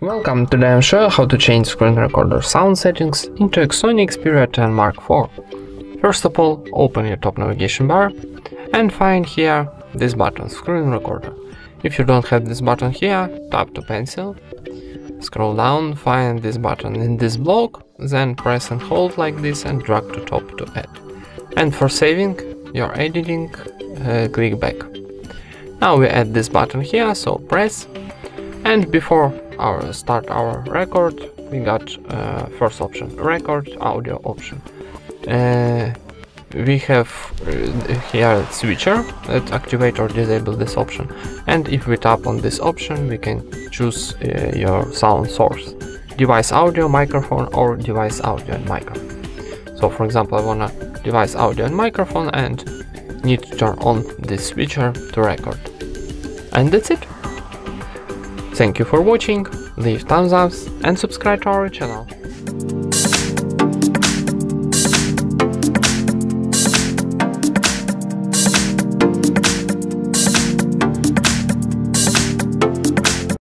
Welcome, today I'm showing how to change screen recorder sound settings into a Sony Xperia 10 Mark IV. First of all, open your top navigation bar and find here this button, screen recorder. If you don't have this button here, tap to pencil, scroll down, find this button in this block, then press and hold like this and drag to top to add. And for saving your editing, click back. Now we add this button here, so press, and before start our record we got first option, record audio option. We have here switcher that activate or disable this option, and if we tap on this option we can choose your sound source, device audio, microphone, or device audio and microphone. So for example, I wanna device audio and microphone and need to turn on this switcher to record. And that's it. Thank you for watching, leave thumbs ups and subscribe to our channel.